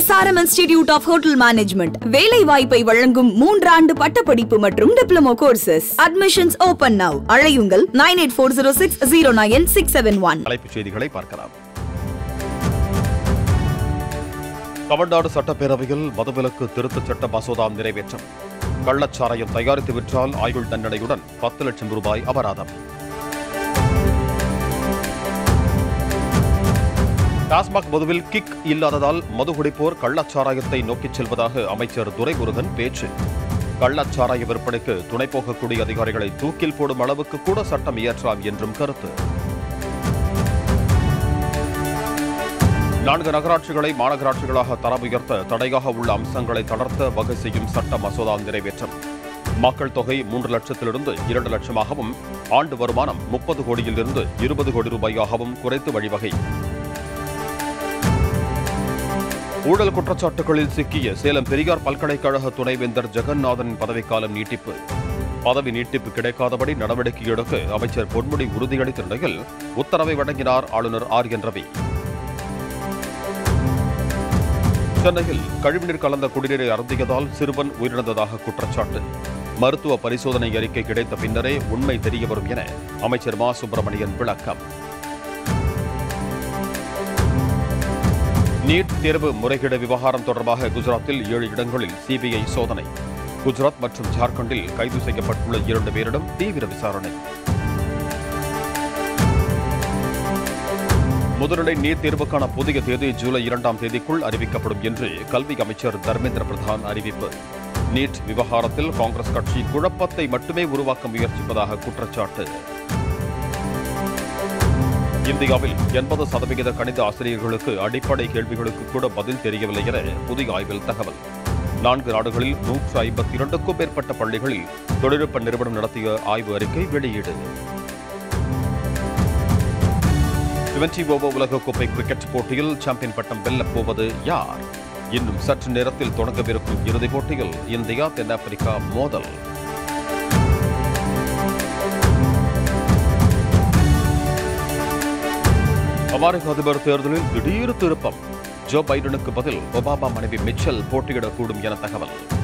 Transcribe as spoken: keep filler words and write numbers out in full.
S R M Institute of Hotel Management வேலை வாய்ப்பை வழங்கும் மூன்றாண்டு பட்டப்படிப்பு மற்றும் diploma courses. Admissions open now. அழையுங்கள் nine eight four zero six zero nine six seven one. தலைப்புச் செய்திகளை பார்க்கலாம். தமிழ்நாடு சட்டப்பேரவையில் மதுவிலக்கு திருத்தச் சட்ட மசோதா நிறைவேற்றம். கள்ளச்சாராயம் தயாரித்து விற்றால் ஆயுள் தண்டனையுடன் பத்து லட்சம் ரூபாய் அபராதம். டாஸ்மாக் மதுவில் கிக் இல்லாததால் மது குடிப்போர் கள்ளச்சாராயத்தை நோக்கிச் செல்வதாக அமைச்சர் துரைமுருகன் பேச்சு. கள்ளச்சாராய விற்பனைக்கு துணை போகக்கூடிய அதிகாரிகளை தூக்கில் போடும் அளவுக்கு கூட சட்டம் இயற்றாம் என்றும் கருத்து. நான்கு நகராட்சிகளை மாநகராட்சிகளாக தரம் உயர்த்த தடையாக உள்ள அம்சங்களை தளர்த்த வகை செய்யும் சட்ட மசோதா நிறைவேற்றம். மக்கள் தொகை மூன்று லட்சத்திலிருந்து இரண்டு லட்சமாகவும் ஆண்டு வருமானம் முப்பது கோடியிலிருந்து இருபது கோடி ரூபாயாகவும் குறைத்து வழிவகை. ஊழல் குற்றச்சாட்டுகளில் சிக்கிய சேலம் பெரியார் பல்கலைக்கழக துணைவேந்தர் ஜெகநாதன் பதவிக்காலம் நீட்டிப்பு. பதவி நீட்டிப்பு கிடைக்காதபடி நடவடிக்கை எடுக்க அமைச்சர் பொன்முடி உறுதியளித்த நிலையில் உத்தரவை வழங்கினார் ஆளுநர் ஆர் என் ரவி. சென்னையில் கழிவுநீர் கலந்த குடிநீரை அருந்தியதால் சிறுவன் உயிரிழந்ததாக குற்றச்சாட்டு. மருத்துவ பரிசோதனை அறிக்கை கிடைத்த பின்னரே உண்மை தெரியவரும் என அமைச்சர் மா சுப்பிரமணியன் விளக்கம். நீட் தேர்வு முறைகேடு விவகாரம் தொடர்பாக குஜராத்தில் ஏழு இடங்களில் சிபிஐ சோதனை. குஜராத் மற்றும் ஜார்க்கண்டில் கைது செய்யப்பட்டுள்ள இரண்டு பேரிடம் தீவிர விசாரணை. முதுநிலை நீட் தேர்வுக்கான புதிய தேதி ஜூலை இரண்டாம் தேதிக்குள் அறிவிக்கப்படும் என்று கல்வி அமைச்சர் தர்மேந்திர பிரதான் அறிவிப்பு. நீட் விவகாரத்தில் காங்கிரஸ் கட்சி குழப்பத்தை மட்டுமே உருவாக்க முயற்சிப்பதாக குற்றச்சாட்டு. இந்தியாவில் எண்பது சதவிகித கணித ஆசிரியர்களுக்கு அடிப்படை கேள்விகளுக்கு கூட பதில் தெரியவில்லை என புதிய ஆய்வில் தகவல். நான்கு நாடுகளில் நூற்று ஐம்பத்தி இரண்டுக்கும் மேற்பட்ட பள்ளிகளில் தொழில்நுட்ப நிறுவனம் நடத்திய ஆய்வு அறிக்கை வெளியீடு. டுவெண்டி ஓவர் உலகக்கோப்பை கிரிக்கெட் போட்டியில் சாம்பியன் பட்டம் வெல்லப் போவது யார்? இன்னும் சற்று நேரத்தில் தொடங்கவிருக்கும் இறுதிப் போட்டியில் இந்தியா தென்னாப்பிரிக்கா மோதல். அமெரிக்க அதிபர் தேர்தலில் திடீர் திருப்பம். ஜோ பைடனுக்கு பதில் ஒபாமா மனைவி மிச்சல் போட்டியிடக்கூடும் என தகவல்.